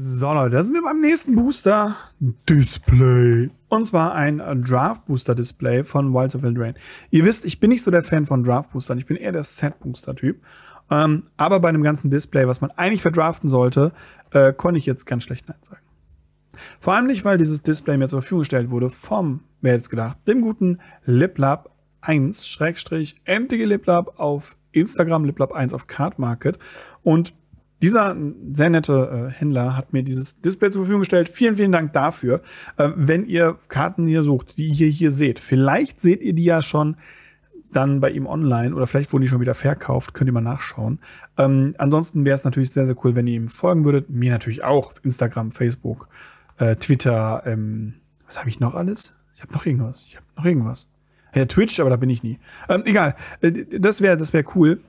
So Leute, da sind wir beim nächsten Booster Display. Und zwar ein Draft Booster Display von Wilds of Eldraine. Ihr wisst, ich bin nicht so der Fan von Draft Boostern. Ich bin eher der Set Booster Typ. Aber bei einem ganzen Display, was man eigentlich verdraften sollte, konnte ich jetzt ganz schlecht Nein sagen. Vor allem nicht, weil dieses Display mir zur Verfügung gestellt wurde vom, wer hätte es gedacht, dem guten LipLab1-MTG-LipLab auf Instagram, LipLab1 auf Card Market. Und dieser sehr nette Händler hat mir dieses Display zur Verfügung gestellt. Vielen, vielen Dank dafür. Wenn ihr Karten hier sucht, die ihr hier seht, vielleicht seht ihr die ja schon dann bei ihm online oder vielleicht wurden die schon wieder verkauft. Könnt ihr mal nachschauen. Ansonsten wäre es natürlich sehr, sehr cool, wenn ihr ihm folgen würdet. Mir natürlich auch. Instagram, Facebook, Twitter. Was habe ich noch alles? Ich habe noch irgendwas. Ja, Twitch, aber da bin ich nie. Egal. Das wäre cool.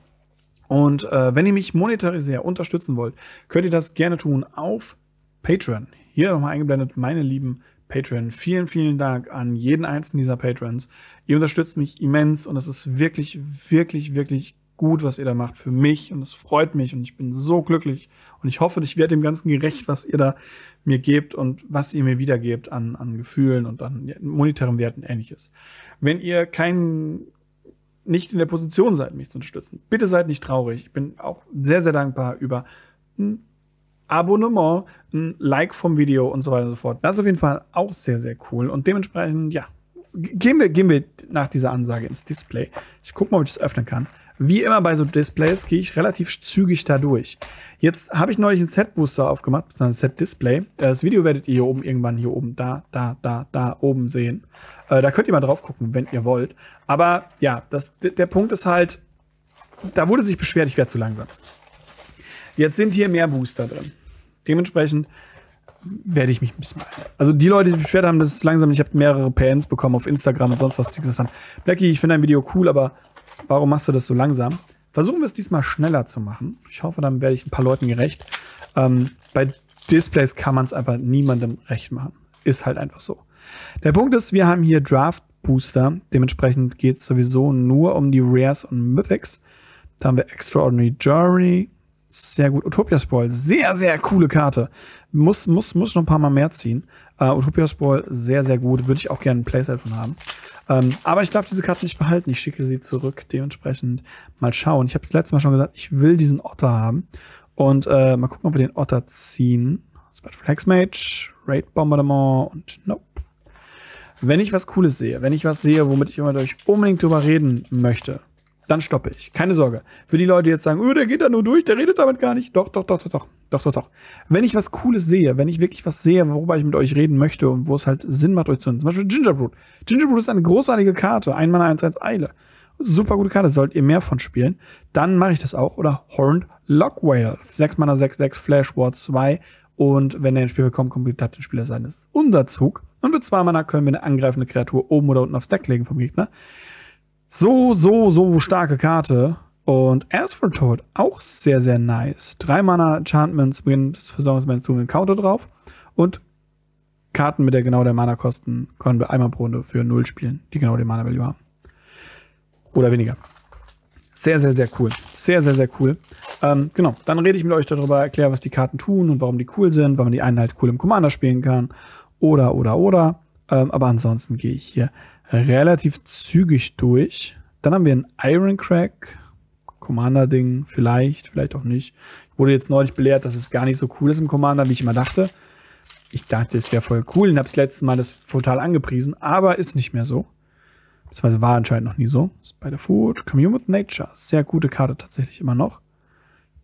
Und wenn ihr mich monetär sehr unterstützen wollt, könnt ihr das gerne tun auf Patreon. Hier nochmal eingeblendet, meine lieben Patreon. Vielen, vielen Dank an jeden einzelnen dieser Patrons. Ihr unterstützt mich immens und es ist wirklich, wirklich, wirklich gut, was ihr da macht für mich und es freut mich und ich bin so glücklich und ich hoffe, ich werde dem Ganzen gerecht, was ihr da mir gebt und was ihr mir wiedergebt an Gefühlen und an monetären Werten und Ähnliches. Wenn ihr nicht in der Position seid, mich zu unterstützen, bitte seid nicht traurig. Ich bin auch sehr, sehr dankbar über ein Abonnement, ein Like vom Video und so weiter und so fort. Das ist auf jeden Fall auch sehr, sehr cool. Und dementsprechend, ja, gehen wir nach dieser Ansage ins Display. Ich gucke mal, ob ich das öffnen kann. Wie immer bei so Displays gehe ich relativ zügig da durch. Jetzt habe ich neulich einen Set-Booster aufgemacht, ein Set-Display. Das Video werdet ihr hier oben irgendwann, da oben sehen. Da könnt ihr mal drauf gucken, wenn ihr wollt. Aber ja, der Punkt ist halt, da wurde sich beschwert, ich werde zu langsam. Jetzt sind hier mehr Booster drin. Dementsprechend werde ich mich ein bisschen beeilen. Also die Leute, die sich beschwert haben, das ist langsam. Ich habe mehrere PNs bekommen auf Instagram und sonst was, die gesagt haben, Blackie, ich finde dein Video cool, aber warum machst du das so langsam? Versuchen wir es diesmal schneller zu machen. Ich hoffe, dann werde ich ein paar Leuten gerecht. Bei Displays kann man es einfach niemandem recht machen. Ist halt einfach so. Der Punkt ist, wir haben hier Draft Booster. Dementsprechend geht es sowieso nur um die Rares und Mythics. Da haben wir Extraordinary Journey. Sehr gut. Utopia Sprawl. Sehr, sehr coole Karte. Muss noch ein paar Mal mehr ziehen. Utopia Sprawl, sehr, sehr gut. Würde ich auch gerne ein Playset von haben. Aber ich darf diese Karte nicht behalten. Ich schicke sie zurück. Dementsprechend mal schauen. Ich habe das letzte Mal schon gesagt, ich will diesen Otter haben. Und mal gucken, ob wir den Otter ziehen. Spider-Food Hexmage, Raid Bombardement und nope. Wenn ich was Cooles sehe, womit ich immer mit euch unbedingt drüber reden möchte, dann stoppe ich. Keine Sorge. Für die Leute, die jetzt sagen, der geht da nur durch, der redet damit gar nicht. Doch. Wenn ich was Cooles sehe, wenn ich wirklich was sehe, worüber ich mit euch reden möchte und wo es halt Sinn macht, euch zu hören. Zum Beispiel Gingerbrood. Gingerbrood ist eine großartige Karte. 1-1 Eile. Super gute Karte. Sollt ihr mehr von spielen. Dann mache ich das auch. Oder Horned Lockwhale. 6-6, Flash, War 2. Und wenn er ins Spiel bekommt, komplett den Spieler seines Unterzug. Und mit 2 Mana können wir eine angreifende Kreatur oben oder unten aufs Deck legen vom Gegner. So starke Karte. Und As for Toad, auch sehr, sehr nice. 3 Mana Enchantments, bringen das Versorgungsmann zu einem Counter drauf. Und Karten mit der Mana-Kosten können wir einmal pro Runde für 0 spielen, die genau den Mana-Value haben. Oder weniger. Sehr cool. Sehr cool. Genau, dann rede ich mit euch darüber, erkläre, was die Karten tun und warum die cool sind, weil man die einen halt cool im Commander spielen kann. Oder. Aber ansonsten gehe ich hier relativ zügig durch. Dann haben wir einen Iron Crack. Commander-Ding, vielleicht auch nicht. Ich wurde jetzt neulich belehrt, dass es gar nicht so cool ist im Commander, wie ich immer dachte. Ich dachte, es wäre voll cool und habe das letzte Mal das total angepriesen, aber ist nicht mehr so. Beziehungsweise war anscheinend noch nie so. Spider-Food, Commune with Nature, sehr gute Karte tatsächlich immer noch.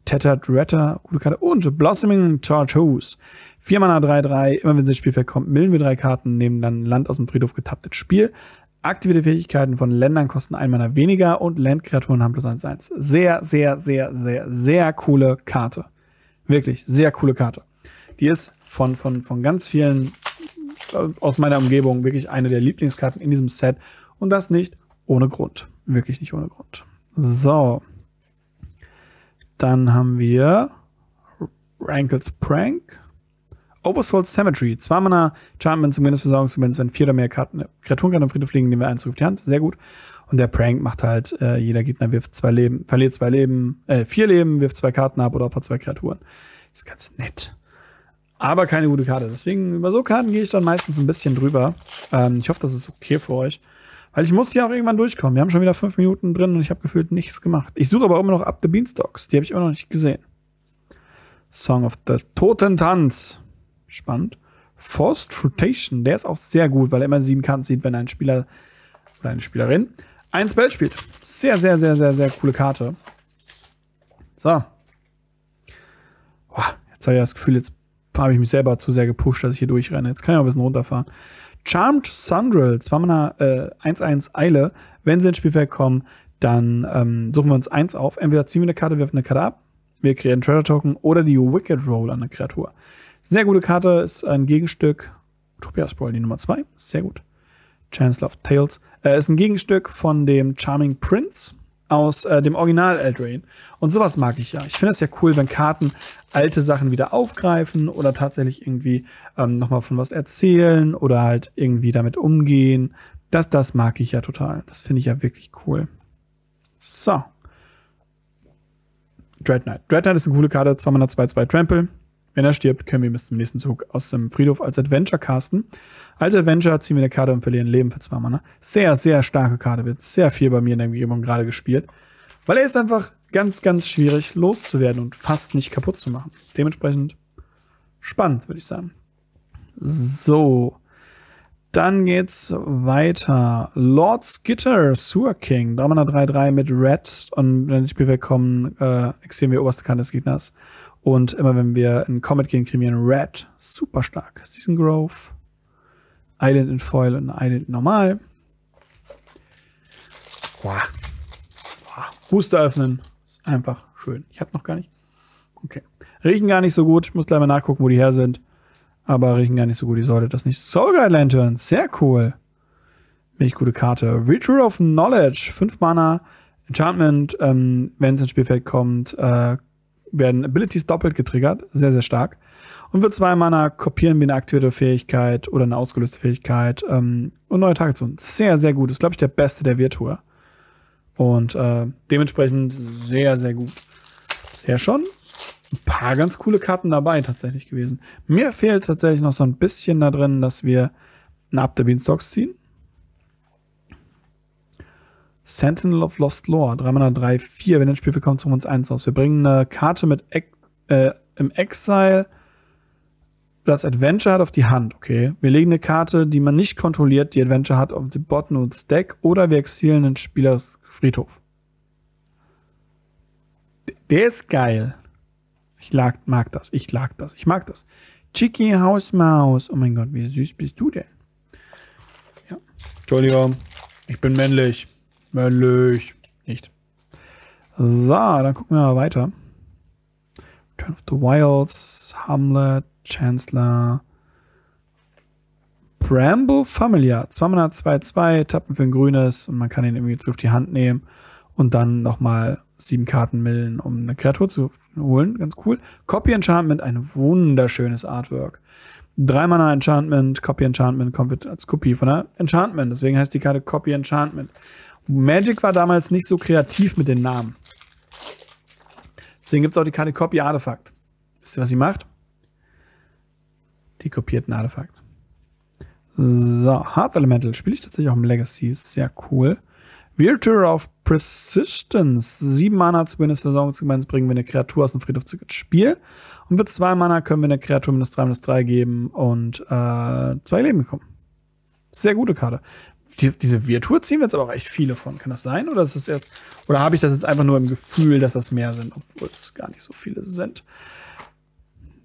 Tethered Retter, gute Karte. Und Blossoming Tortoise. 4 Mana, 3-3. Immer wenn das Spielfeld kommt, millen wir 3 Karten, nehmen dann Land aus dem Friedhof getapptes Spiel. Aktivierte Fähigkeiten von Ländern kosten 1 Mana weniger und Landkreaturen haben plus 1-1. Sehr coole Karte. Wirklich, sehr coole Karte. Die ist von ganz vielen aus meiner Umgebung wirklich eine der Lieblingskarten in diesem Set. Und das nicht ohne Grund. Wirklich nicht ohne Grund. So. Dann haben wir Wrangle's Prank. Oversold Cemetery. 2 Mana Charming Prince, Versorgungsgemäß, wenn 4 oder mehr Karten, Kreaturenkarten im Friedhof liegen, nehmen wir 1 zurück auf die Hand. Sehr gut. Und der Prank macht halt, jeder Gegner wirft 2 Leben, verliert 2 Leben, 4 Leben, wirft 2 Karten ab oder opfert 2 Kreaturen. Ist ganz nett. aber keine gute Karte. Deswegen über so Karten gehe ich dann meistens ein bisschen drüber. Ich hoffe, das ist okay für euch. Weil ich muss ja auch irgendwann durchkommen. Wir haben schon wieder 5 Minuten drin und ich habe gefühlt nichts gemacht. Ich suche aber immer noch Up the Beanstalks. Die habe ich immer noch nicht gesehen. Song of the Totentanz. Spannend. Forced Fruitation. Der ist auch sehr gut, weil er immer 7 Karten zieht, wenn ein Spieler oder eine Spielerin ein Spell spielt. Sehr, sehr, sehr, sehr, sehr coole Karte. So. Boah, jetzt habe ich das Gefühl, jetzt habe ich mich selber zu sehr gepusht, dass ich hier durchrenne. Jetzt kann ich auch ein bisschen runterfahren. Charmed Sundrill, 2 Mana 1/1 Eile. Wenn sie ins Spielfeld kommen, dann suchen wir uns 1 auf. Entweder ziehen wir eine Karte, werfen eine Karte ab, wir kreieren Treasure Token oder die Wicked Roll an eine Kreatur. Sehr gute Karte, ist ein Gegenstück. Utopia Spoil, die Nummer 2, sehr gut. Chancellor of Tales. Ist ein Gegenstück von dem Charming Prince aus dem Original Eldraine. Und sowas mag ich ja. Ich finde es ja cool, wenn Karten alte Sachen wieder aufgreifen oder tatsächlich irgendwie nochmal von was erzählen oder halt irgendwie damit umgehen. Das mag ich ja total. Das finde ich ja wirklich cool. So. Dread Knight. Dread Knight ist eine coole Karte. 2 Mana 2/2 Trample. Wenn er stirbt, können wir ihn bis zum nächsten Zug aus dem Friedhof als Adventure casten. Als Adventure ziehen wir eine Karte und verlieren Leben für 2 Mana. Sehr, sehr starke Karte. Wird sehr viel bei mir in der Umgebung gerade gespielt. Weil er ist einfach ganz, ganz schwierig loszuwerden und fast nicht kaputt zu machen. Dementsprechend spannend, würde ich sagen. So. Dann geht's weiter. Lord Skitter, Sewer King. 3 Mana 3/3 mit Red. Und wenn die Spielfeld kommen, exilieren wir oberste Kante des Gegners. Und immer wenn wir in Comet gehen, kriegen wir einen Red. Super stark. Season Growth. Island in Foil und Island normal. Boah. Boah. Booster öffnen. Ist einfach schön. Ich hab noch gar nicht. Okay. Riechen gar nicht so gut. Ich muss gleich mal nachgucken, wo die her sind. Aber riechen gar nicht so gut. Ich sollte das nicht. Soul Guide Lantern. Sehr cool. Richtig gute Karte. Return of Knowledge. 5 Mana. Enchantment. Wenn es ins Spielfeld kommt, werden Abilities doppelt getriggert. Sehr, sehr stark. Und für 2 Mana kopieren wir eine aktivierte Fähigkeit oder eine ausgelöste Fähigkeit und neue Targetzonen. Sehr, sehr gut. Ist, glaube ich, der beste der Virtua. Und dementsprechend sehr, sehr gut. Sehr schon. Ein paar ganz coole Karten dabei tatsächlich gewesen. Mir fehlt tatsächlich noch so ein bisschen da drin, dass wir eine Up the Beanstalks ziehen. Sentinel of Lost Lore, 3 Mana 3/4, wenn ein Spielfeld kommt, suchen wir uns 1 aus. Wir bringen eine Karte mit im Exile, das Adventure hat, auf die Hand, okay. Wir legen eine Karte, die man nicht kontrolliert, die Adventure hat, auf den Bottom und das Deck, oder wir exilieren einen Spieler aus Friedhof. Der ist geil. Ich mag das. Chicky Hausmaus, oh mein Gott, wie süß bist du denn? Ja. Entschuldigung, ich bin männlich. Möglich. Nicht. So, dann gucken wir mal weiter. Return of the Wilds, Hamlet, Chancellor, Bramble Familiar. 2 Mana 2/2, tappen für ein grünes und man kann ihn irgendwie auf die Hand nehmen und dann nochmal 7 Karten millen, um eine Kreatur zu holen. Ganz cool. Copy Enchantment, ein wunderschönes Artwork. 3 Mana Enchantment, Copy Enchantment kommt als Kopie von der Enchantment. Deswegen heißt die Karte Copy Enchantment. Magic war damals nicht so kreativ mit den Namen. Deswegen gibt es auch die Karte Copy Artefakt. Wisst ihr, was sie macht? Die kopiert ein Artefakt. So, Heart Elemental spiele ich tatsächlich auch im Legacy. Ist sehr cool. Virtue of Persistence. 7 Mana zu Bündnis Versorgungsgemeins bringen wir eine Kreatur aus dem Friedhof zu Spiel. Und für 2 Mana können wir eine Kreatur -3/3 geben und 2 Leben bekommen. Sehr gute Karte. Diese Virtur ziehen wir jetzt aber auch echt viele von. Kann das sein? Oder ist es erst? Oder habe ich das jetzt einfach nur im Gefühl, dass das mehr sind, obwohl es gar nicht so viele sind?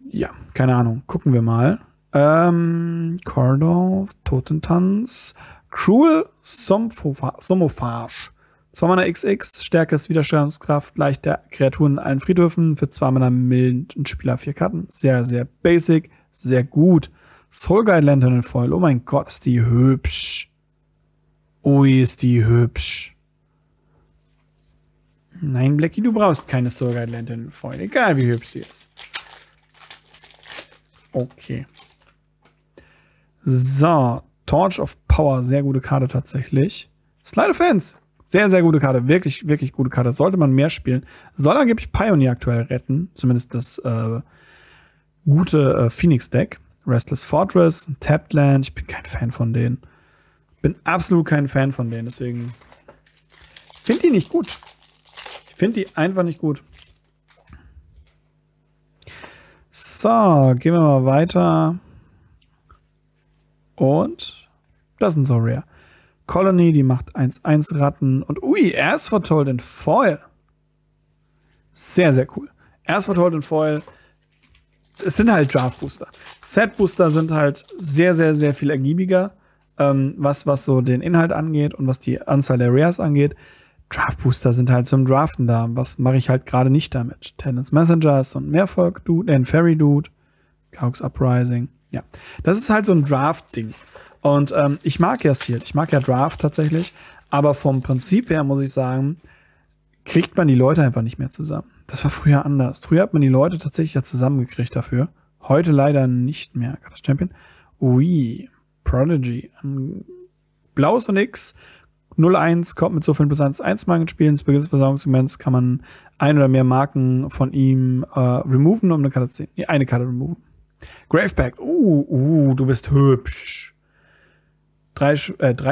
Ja, keine Ahnung. Gucken wir mal. Corridor, Totentanz, Cruel Sommophage. 2 Mana XX, Stärke ist Widerstandskraft, leicht der Kreaturen in allen Friedhöfen. Für 2 Mana mild und Spieler 4 Karten. Sehr, sehr basic, sehr gut. Soul Guide Lantern in Foil. Oh mein Gott, ist die hübsch. Ui, ist die hübsch. Nein, Blackie, du brauchst keine Soul Guide Lantern, Freunde. Egal, wie hübsch sie ist. Okay. So, Torch of Power. Sehr gute Karte tatsächlich. Slide of Fans. Sehr, sehr gute Karte. Wirklich, wirklich gute Karte. Sollte man mehr spielen. Soll angeblich Pioneer aktuell retten. Zumindest das gute Phoenix-Deck. Restless Fortress, Tapped Land. Ich bin kein Fan von denen. Bin absolut kein Fan von denen. Deswegen finde die nicht gut. Ich finde die einfach nicht gut. So, gehen wir mal weiter. Und das ist so rare. Colony, die macht 1-1 Ratten. Und ui, As for Toad in Foil. Sehr, sehr cool. As for Toad in Foil. Es sind halt Draft Booster. Set Booster sind halt sehr, sehr, sehr viel ergiebiger, was so den Inhalt angeht und was die Anzahl der Rares angeht. Draft Booster sind halt zum Draften da. Was mache ich halt gerade nicht damit? Tenants Messenger ist so ein Meervolk-Dude, ein Fairy-Dude. Kauks Uprising. Ja, das ist halt so ein Draft-Ding. Und ich mag ja Sealed. Ich mag ja Draft tatsächlich. Aber vom Prinzip her muss ich sagen, kriegt man die Leute einfach nicht mehr zusammen. Das war früher anders. Früher hat man die Leute tatsächlich ja zusammengekriegt dafür. Heute leider nicht mehr. Gottes Champion. Ui. Prodigy. Blaues und X. 0-1 kommt mit so vielen plus 1 Marken ins Spiel. Zu Beginn des Versorgungsmoments kann man ein oder mehr Marken von ihm removen, um eine Karte zu ziehen. Nee, eine Karte removen. Gravepack. Du bist hübsch. Drei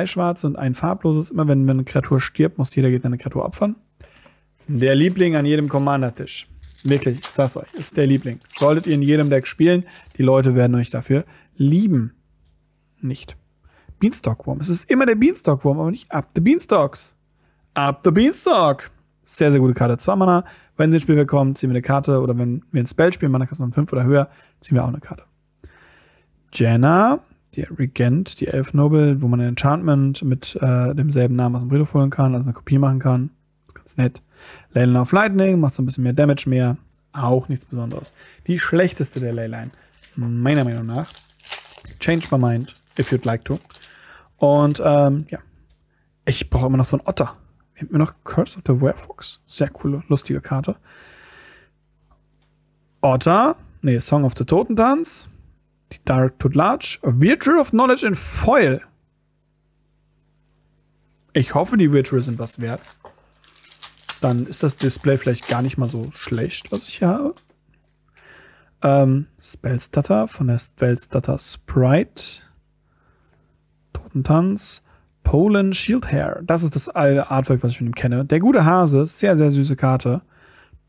schwarze und ein farbloses. Immer wenn eine Kreatur stirbt, muss jeder Gegner eine Kreatur opfern. Der Liebling an jedem Commander-Tisch. Wirklich, ich sag's euch, ist der Liebling. Solltet ihr in jedem Deck spielen, die Leute werden euch dafür lieben. Nicht. Beanstalkwurm. Es ist immer der Beanstalkwurm, aber nicht Up the Beanstalks. Up the Beanstalk. Sehr, sehr gute Karte. 2 Mana. Wenn sie ins Spiel bekommen, ziehen wir eine Karte. Oder wenn wir ein Spell spielen, Mana-Kosten von 5 oder höher, ziehen wir auch eine Karte. Jenna, der Regent, die Elf-Nobel, wo man ein Enchantment mit demselben Namen aus dem Friedhof holen kann, also eine Kopie machen kann. Das ist ganz nett. Leyline of Lightning, macht so ein bisschen mehr Damage mehr. Auch nichts Besonderes. Die schlechteste der Leyline, meiner Meinung nach. Change my mind, if you'd like to. Und, ja. Ich brauche immer noch so einen Otter. Wir haben immer noch Curse of the Werefox. Sehr coole, lustige Karte. Otter. Nee, Song of the Totentanz. Die Dark Toad Large. A Virtue of Knowledge in Foil. Ich hoffe, die Virtues sind was wert. Dann ist das Display vielleicht gar nicht mal so schlecht, was ich hier habe. Spellstutter von der Spellstutter Sprite. Totentanz. Polen Shield Hair. Das ist das alte Artwork, was ich von ihm kenne. Der gute Hase. Sehr, sehr süße Karte.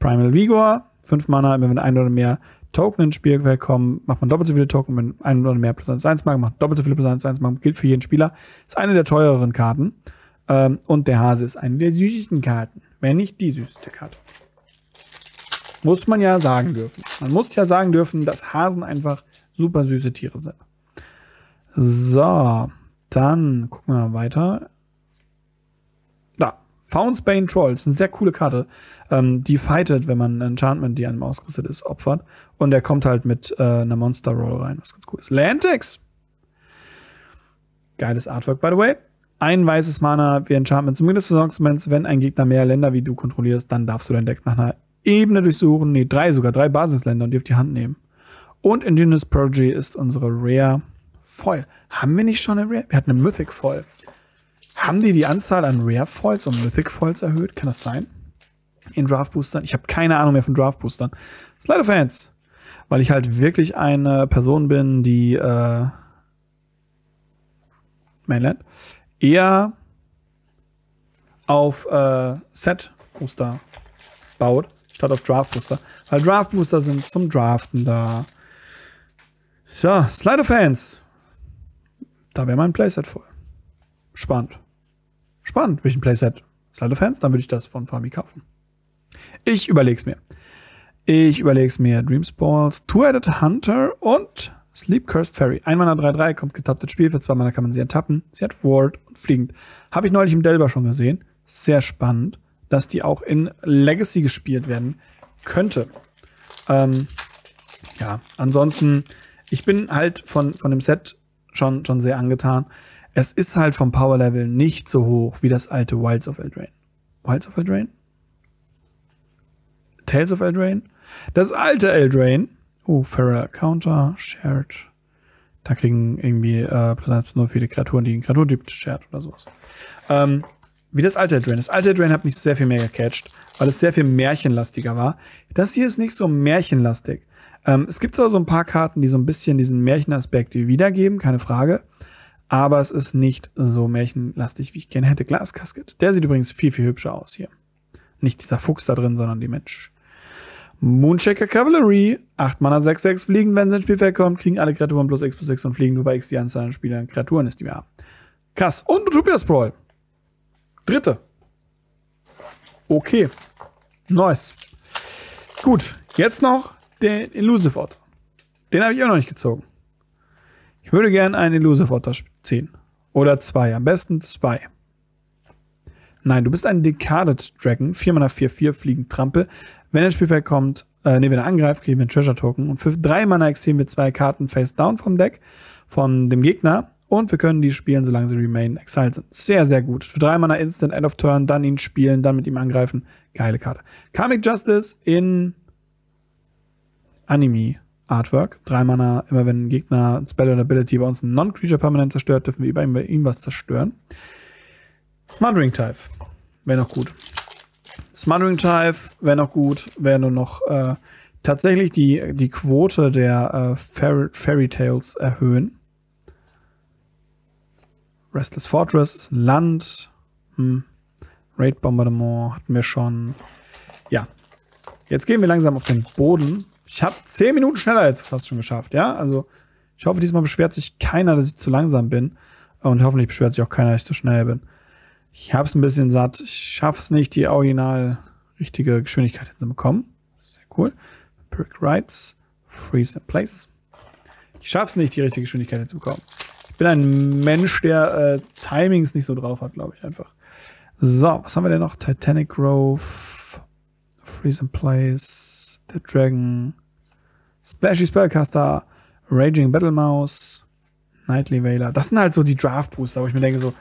Primal Vigor. 5 Mana. Immer wenn ein oder mehr Token ins Spiel kommen, macht man doppelt so viele Token. Wenn ein oder mehr +1/+1 machen, macht doppelt so viele +1/+1 machen. Gilt für jeden Spieler. Ist eine der teureren Karten. Und der Hase ist eine der süßesten Karten. Wenn nicht die süßeste Karte. Muss man ja sagen dürfen. Man muss ja sagen dürfen, dass Hasen einfach super süße Tiere sind. So, dann gucken wir mal weiter. Da, Faunsbane Troll. Das ist eine sehr coole Karte. Die fightet, wenn man ein Enchantment, die einem ausgerüstet ist, opfert. Und der kommt halt mit einer Monster Roll rein, was ganz cool ist. Lantex. Geiles Artwork, by the way. Ein weißes Mana, wie Enchantment, zumindest Versorgungsmoments. Wenn ein Gegner mehr Länder wie du kontrollierst, dann darfst du dein Deck nach einer Ebene durchsuchen. Nee, drei Basisländer und die auf die Hand nehmen. Und Ingenious Prodigy ist unsere Rare Foil. Haben wir nicht schon eine Rare? Wir hatten eine Mythic Foil. Haben die Anzahl an Rare Foils und Mythic Foils erhöht? Kann das sein? In Draft Boostern? Ich habe keine Ahnung mehr von Draft Boostern. Slide of Fans. Weil ich halt wirklich eine Person bin, die Mainland eher auf Set-Booster baut, statt auf Draft-Booster. Weil Draft-Booster sind zum Draften da. So, Slide of Fans. Da wäre mein Playset voll. Spannend. Spannend. Welchen Playset? Slide of Fans? Dann würde ich das von Fabi kaufen. Ich überleg's mir. Dream Spawns, Two-Headed Hunter und Sleep Cursed Fairy. 1 Mana 3-3, kommt getappt ins Spiel. Für 2 Mana kann man sie enttappen. Sie hat Ward und fliegend. Habe ich neulich im Delver schon gesehen. Sehr spannend, dass die auch in Legacy gespielt werden könnte. Ja, ansonsten, ich bin halt von dem Set schon sehr angetan. Es ist halt vom Power-Level nicht so hoch wie das alte Wilds of Eldraine. Wilds of Eldraine? Tales of Eldraine? Das alte Eldraine. Oh, Feral Counter, Shared. Da kriegen irgendwie +1/+0 viele Kreaturen, die einen Kreaturtyp shared oder sowas. Wie das alte Eldraine. Das alte Eldraine hat mich sehr viel mehr gecatcht, weil es sehr viel märchenlastiger war. Das hier ist nicht so märchenlastig. Es gibt zwar so ein paar Karten, die so ein bisschen diesen Märchenaspekt wiedergeben, keine Frage. Aber es ist nicht so märchenlastig, wie ich gerne hätte. Glaskasket. Der sieht übrigens viel, viel hübscher aus hier. Nicht dieser Fuchs da drin, sondern die Mensch. Moonshaker Cavalry. 8 Mana, 6/6. Fliegen, wenn sie ins Spielfeld kommen, kriegen alle Kreaturen +6/+6 und fliegen nur bei X die Anzahl an Spielern Kreaturen ist, die wir haben. Krass. Und Utopia Sprawl. Dritte. Okay. Nice. Gut. Jetzt noch den Elusive Otter. Den habe ich auch noch nicht gezogen. Ich würde gerne einen Elusive Otter ziehen. Oder zwei. Am besten zwei. Nein, du bist ein Decaded Dragon. 4 Mana 4/4, Fliegen, Trampel. Wenn ins Spielfeld kommt, wenn er angreift, kriegen wir einen Treasure Token. Und für 3 Mana exilieren wir 2 Karten face down vom Deck, von dem Gegner. Und wir können die spielen, solange sie remain exiled sind. Sehr, sehr gut. Für 3 Mana Instant, End of Turn, dann ihn spielen, dann mit ihm angreifen. Geile Karte. Karmic Justice in Anime Artwork. 3 Mana, immer wenn ein Gegner ein Spell oder Ability bei uns ein Non-Creature permanent zerstört, dürfen wir bei ihm was zerstören. Smothering Tithe wäre noch gut. Smothering Tithe wäre noch gut, wäre nur noch tatsächlich die Quote der Fairy Tales erhöhen. Restless Fortress ist ein Land. Raid Bombardement hatten wir schon. Ja. Jetzt gehen wir langsam auf den Boden. Ich habe 10 Minuten schneller jetzt fast schon geschafft, ja? Also, ich hoffe, diesmal beschwert sich keiner, dass ich zu langsam bin. Und hoffentlich beschwert sich auch keiner, dass ich zu schnell bin. Ich hab's ein bisschen satt. Ich schaff's nicht, die original richtige Geschwindigkeit hinzubekommen. Sehr cool. Brick Rights. Freeze in place. Ich schaff's nicht, die richtige Geschwindigkeit hinzubekommen. Ich bin ein Mensch, der Timings nicht so drauf hat, glaube ich, einfach. So, was haben wir denn noch? Titanic Grove. Freeze in place. The Dragon. Splashy Spellcaster. Raging Battle Mouse. Nightly Veiler. Das sind halt so die Draft Booster, wo ich mir denke so,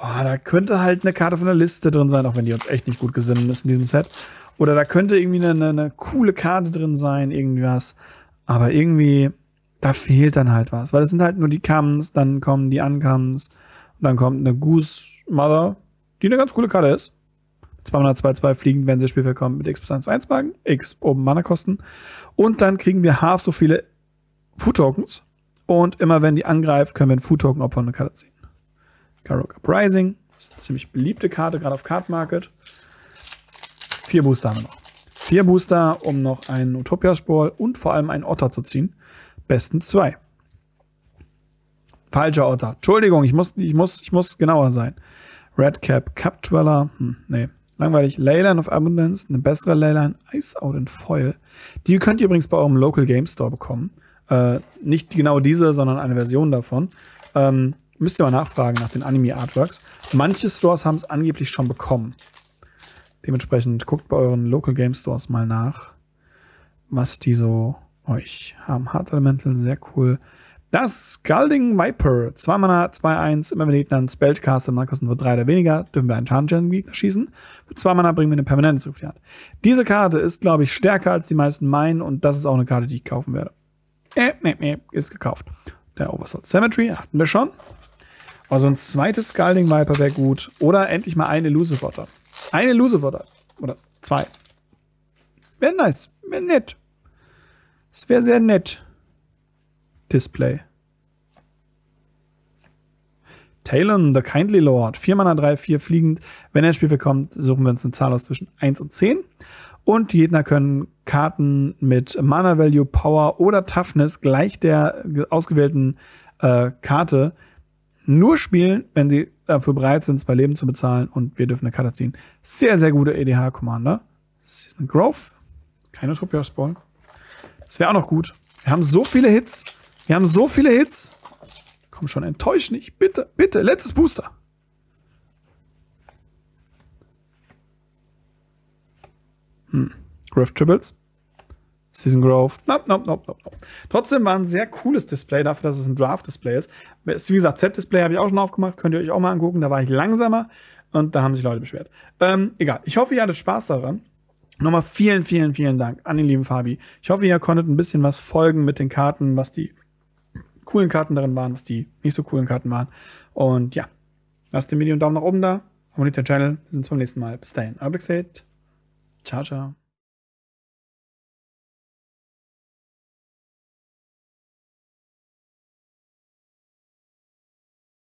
boah, da könnte halt eine Karte von der Liste drin sein, auch wenn die uns echt nicht gut gesinnt ist in diesem Set. Oder da könnte irgendwie eine coole Karte drin sein, irgendwas. Aber irgendwie, da fehlt dann halt was. Weil es sind halt nur die Comes, dann kommen die Uncomes. Und dann kommt eine Goose Mother, die eine ganz coole Karte ist. 2 Mana 2/2 fliegen, wenn sie ins Spielfeld kommen, mit X+1/1 Marken. X oben Mana kosten. Und dann kriegen wir half so viele Food Tokens. Und immer wenn die angreift, können wir einen Food Token opfern und eine Karte ziehen. Garrock Uprising, das ist eine ziemlich beliebte Karte, gerade auf Card Market. 4 Booster haben wir noch. 4 Booster, um noch einen Utopia Sprawl und vor allem einen Otter zu ziehen. Bestens 2. Falscher Otter. Entschuldigung, ich muss genauer sein. Redcap Cup Dweller. Nee, langweilig. Leyline of Abundance, eine bessere Leyline. Ice Out in Foil. Die könnt ihr übrigens bei eurem Local Game Store bekommen. Nicht genau diese, sondern eine Version davon. Müsst ihr mal nachfragen nach den Anime-Artworks. Manche Stores haben es angeblich schon bekommen. Dementsprechend guckt bei euren Local Game Stores mal nach, was die so euch haben. Heart Elemental, sehr cool. Das Scalding Viper. 2 Mana, 2/1. Immer wenn wir dann Spellcaster, Mana kosten für 3 oder weniger, dürfen wir einen Charmed-Gegner schießen. Für 2 Mana bringen wir eine permanente zurück auf die Hand. Diese Karte ist, glaube ich, stärker als die meisten meinen und das ist auch eine Karte, die ich kaufen werde. Ist gekauft. Der Oversold Cemetery hatten wir schon. Also ein zweites Scalding Viper wäre gut. Oder endlich mal ein Elusive Otter. Ein Elusive Otter. Oder 2. Wäre nice. Wäre nett. Es wäre sehr nett. Display. Talon, the Kindly Lord. 4 Mana, 3/4 fliegend. Wenn er ins Spielfeld kommt, suchen wir uns eine Zahl aus zwischen 1 und 10. Und die Gegner können Karten mit Mana Value, Power oder Toughness gleich der ausgewählten Karte nur spielen, wenn sie dafür bereit sind, 2 Leben zu bezahlen und wir dürfen eine Karte ziehen. Sehr, sehr guter EDH-Commander. Season Growth. Keine Utopia Spoil. Das wäre auch noch gut. Wir haben so viele Hits. Wir haben so viele Hits. Komm schon, enttäusch nicht. Bitte, bitte. Letztes Booster. Rift Tribbles. Season Growth. Nope. Trotzdem war ein sehr cooles Display dafür, dass es ein Draft-Display ist. Wie gesagt, Z-Display habe ich auch schon aufgemacht. Könnt ihr euch auch mal angucken. Da war ich langsamer und da haben sich Leute beschwert. Egal. Ich hoffe, ihr hattet Spaß daran. Nochmal vielen, vielen, vielen Dank an den lieben Fabi. Ich hoffe, ihr konntet ein bisschen was folgen mit den Karten, was die coolen Karten darin waren, was die nicht so coolen Karten waren. Und ja, lasst dem Video einen Daumen nach oben da. Abonniert den Channel. Wir sehen uns beim nächsten Mal. Bis dahin. Ciao, ciao.